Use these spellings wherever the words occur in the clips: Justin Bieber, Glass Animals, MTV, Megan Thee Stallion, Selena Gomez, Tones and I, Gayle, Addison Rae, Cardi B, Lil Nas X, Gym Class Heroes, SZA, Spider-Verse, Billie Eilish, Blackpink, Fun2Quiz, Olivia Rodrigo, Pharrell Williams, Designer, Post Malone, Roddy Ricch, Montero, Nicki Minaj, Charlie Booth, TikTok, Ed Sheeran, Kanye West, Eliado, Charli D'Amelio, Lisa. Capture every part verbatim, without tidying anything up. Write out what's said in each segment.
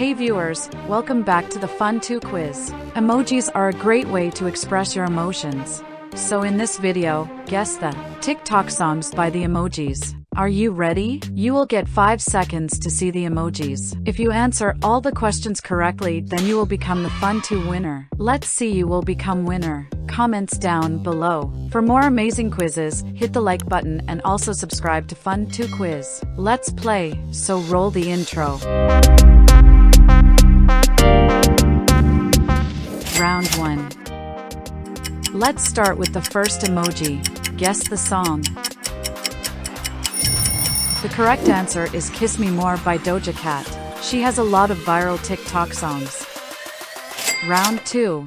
Hey viewers, welcome back to the Fun two quiz. Emojis are a great way to express your emotions. So in this video, guess the TikTok songs by the emojis. Are you ready? You will get five seconds to see the emojis. If you answer all the questions correctly, then you will become the Fun two winner. Let's see you will become winner. Comments down below. For more amazing quizzes, hit the like button and also subscribe to Fun two Quiz. Let's play, so roll the intro. Round one. Let's start with the first emoji. Guess the song. The correct answer is Kiss Me More by Doja Cat. She has a lot of viral TikTok songs. Round two.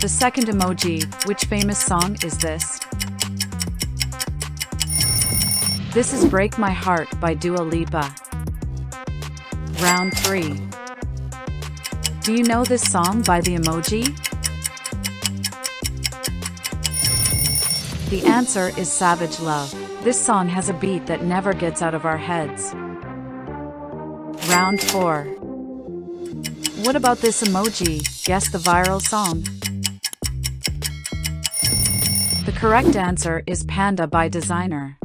The second emoji, which famous song is this? This is Break My Heart by Dua Lipa. Round three. Do you know this song by the emoji? The answer is Savage Love. This song has a beat that never gets out of our heads. Round four. What about this emoji? Guess the viral song. The correct answer is Panda by Designer.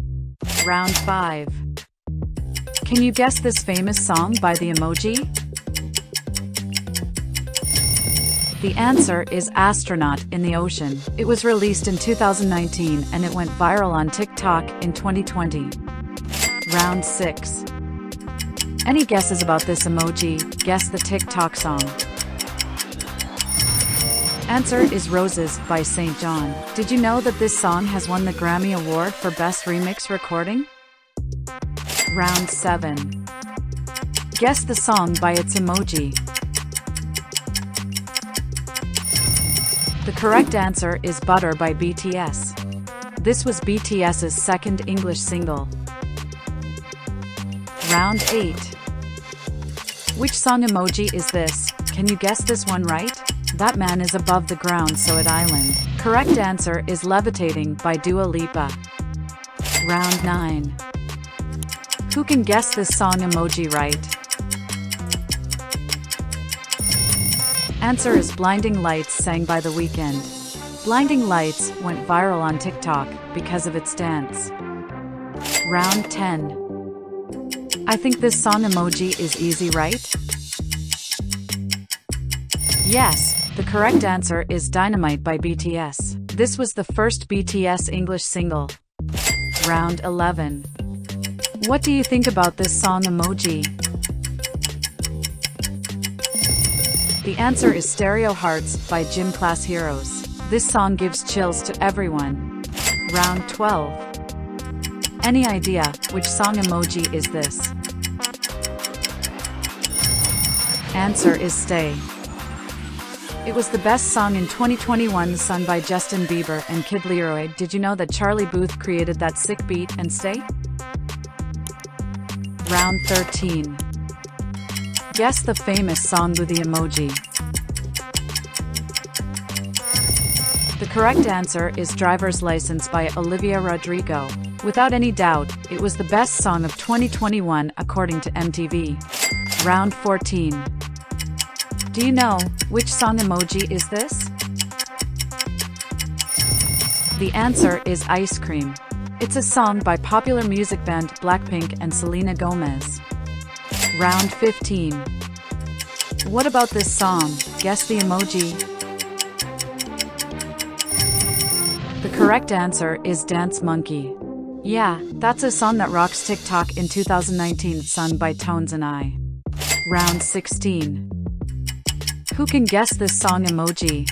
Round five. Can you guess this famous song by the emoji? The answer is Astronaut in the Ocean. It was released in two thousand nineteen and it went viral on TikTok in twenty twenty. Round six. Any guesses about this emoji? Guess the TikTok song. Answer is Roses by Saint John. Did you know that this song has won the Grammy Award for Best Remix Recording? Round seven. Guess the song by its emoji. The correct answer is Butter by B T S. This was B T S's second English single. Round eight. Which song emoji is this? Can you guess this one right? That man is above the ground, so at island. Correct answer is Levitating by Dua Lipa. Round nine. Who can guess this song emoji right? Answer is Blinding Lights sang by The Weeknd. Blinding Lights went viral on TikTok because of its dance. Round ten. I think this song emoji is easy, right? Yes, the correct answer is Dynamite by B T S. This was the first B T S English single. Round eleven. What do you think about this song emoji? The answer is Stereo Hearts by Gym Class Heroes. This song gives chills to everyone. Round twelve. Any idea which song emoji is this? Answer is Stay. It was the best song in twenty twenty-one sung by Justin Bieber and Kid Leroy. Did you know that Charlie Booth created that sick beat and Stay? Round thirteen. Guess the famous song with the emoji. The correct answer is Driver's License by Olivia Rodrigo. Without any doubt, it was the best song of twenty twenty-one according to M T V. Round fourteen. Do you know which song emoji is this? The answer is Ice Cream. It's a song by popular music band Blackpink and Selena Gomez. Round fifteen. What about this song? Guess the emoji. The correct answer is Dance Monkey. Yeah, that's a song that rocks TikTok in two thousand nineteen sung by Tones and I. Round sixteen. Who can guess this song emoji?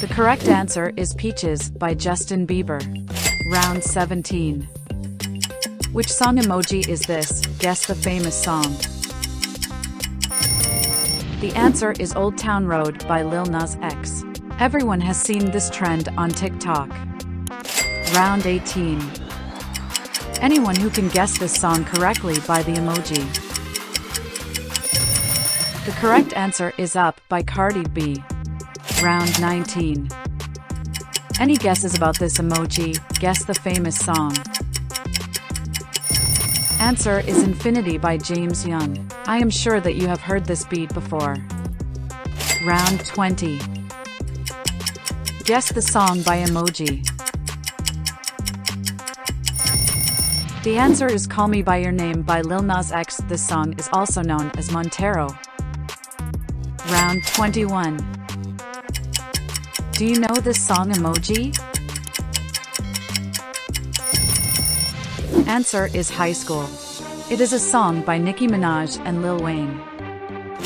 The correct answer is Peaches by Justin Bieber. Round seventeen. Which song emoji is this? Guess the famous song. The answer is Old Town Road by Lil Nas X. Everyone has seen this trend on TikTok. Round eighteen. Anyone who can guess this song correctly by the emoji. The correct answer is Up by Cardi B. Round nineteen. Any guesses about this emoji? Guess the famous song. Answer is Infinity by James Young. I am sure that you have heard this beat before. Round twenty. Guess the song by emoji. The answer is Call Me By Your Name by Lil Nas X. This song is also known as Montero. Round twenty-one. Do you know this song emoji? Answer is High School. It is a song by Nicki Minaj and Lil Wayne.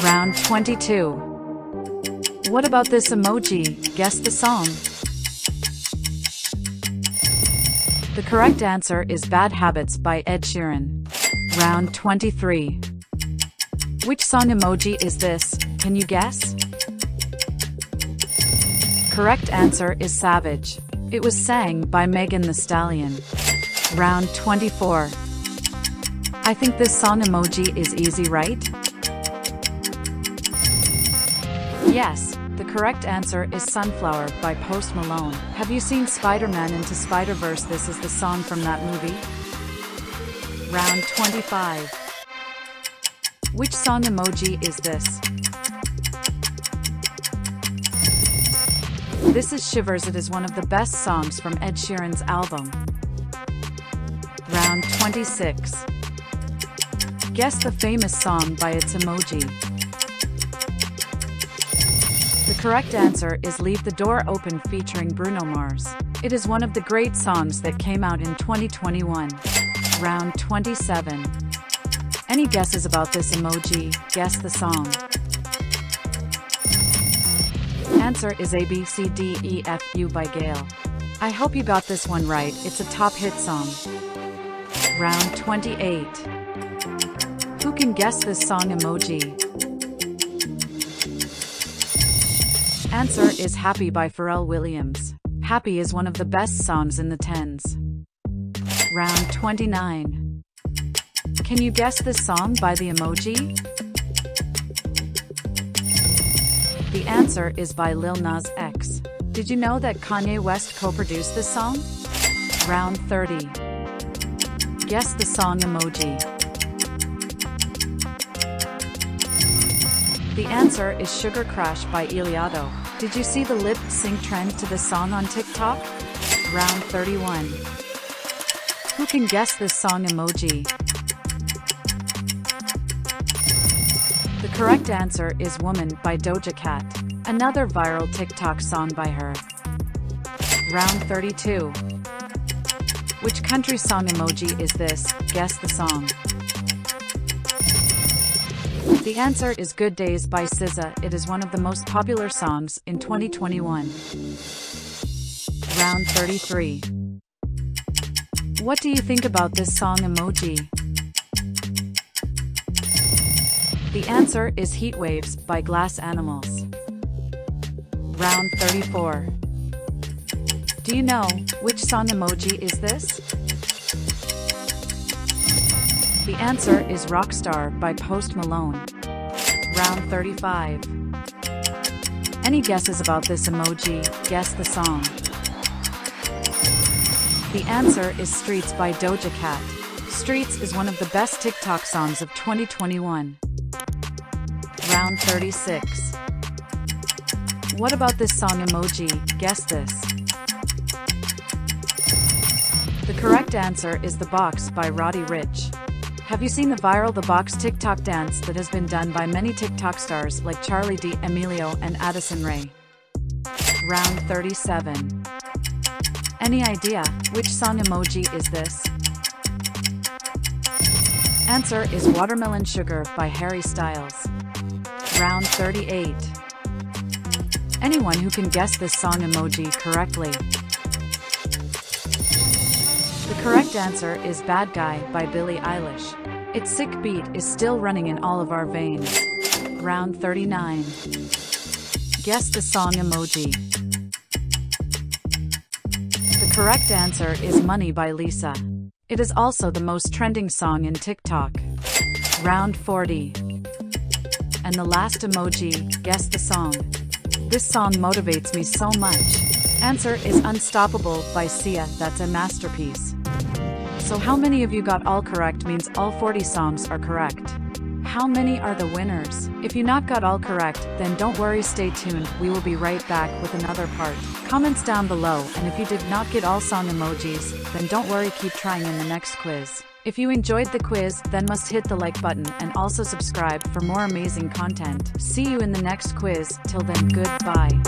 Round twenty-two. What about this emoji? Guess the song. The correct answer is Bad Habits by Ed Sheeran. Round twenty-three. Which song emoji is this? Can you guess? Correct answer is Savage. It was Sang by Megan Thee Stallion. Round twenty-four. I think this song emoji is easy, right? Yes. The correct answer is Sunflower by Post Malone. Have you seen Spider-Man Into Spider-Verse? This is the song from that movie. Round twenty-five. Which song emoji is this? This is Shivers. It is one of the best songs from Ed Sheeran's album. Round twenty-six. Guess the famous song by its emoji. The correct answer is Leave the Door Open featuring Bruno Mars. It is one of the great songs that came out in twenty twenty-one. Round twenty-seven. Any guesses about this emoji? Guess the song. Answer is A B C D E F U by Gayle. I hope you got this one right. It's a top hit song. Round twenty-eight. Who can guess this song emoji? Answer is Happy by Pharrell Williams. Happy is one of the best songs in the tens. Round twenty-nine. Can you guess this song by the emoji? The answer is by Lil Nas X. Did you know that Kanye West co-produced this song? Round thirty. Guess the song emoji. The answer is Sugar Crash by Eliado. Did you see the lip sync trend to the song on TikTok? Round thirty-one. Who can guess this song emoji? The correct answer is Woman by Doja Cat, another viral TikTok song by her. Round thirty-two. Which country song emoji is this? Guess the song. The answer is Good Days by S Z A. It is one of the most popular songs in twenty twenty-one. Round thirty-three. What do you think about this song emoji? The answer is Heat Waves by Glass Animals. Round thirty-four. Do you know which song emoji is this? The answer is Rockstar by Post Malone. Round thirty-five. Any guesses about this emoji? Guess the song. The answer is Streets by Doja Cat. Streets is one of the best TikTok songs of twenty twenty-one. Round thirty-six. What about this song emoji? Guess this. The correct answer is The Box by Roddy Ricch. Have you seen the viral The Box TikTok dance that has been done by many TikTok stars like Charli D'Amelio and Addison Rae? Round thirty-seven. Any idea which song emoji is this? Answer is Watermelon Sugar by Harry Styles. Round thirty-eight. Anyone who can guess this song emoji correctly? The correct answer is Bad Guy by Billie Eilish. Its sick beat is still running in all of our veins. Round thirty-nine. Guess the song emoji. The correct answer is Money by Lisa. It is also the most trending song in TikTok. Round forty. And the last emoji, guess the song. This song motivates me so much. Answer is Unstoppable by Sia. That's a masterpiece. So how many of you got all correct means all forty songs are correct. How many are the winners? If you not got all correct, then don't worry, stay tuned, we will be right back with another part. Comments down below, and if you did not get all song emojis, then don't worry, keep trying in the next quiz. If you enjoyed the quiz, then must hit the like button and also subscribe for more amazing content. See you in the next quiz, till then, goodbye.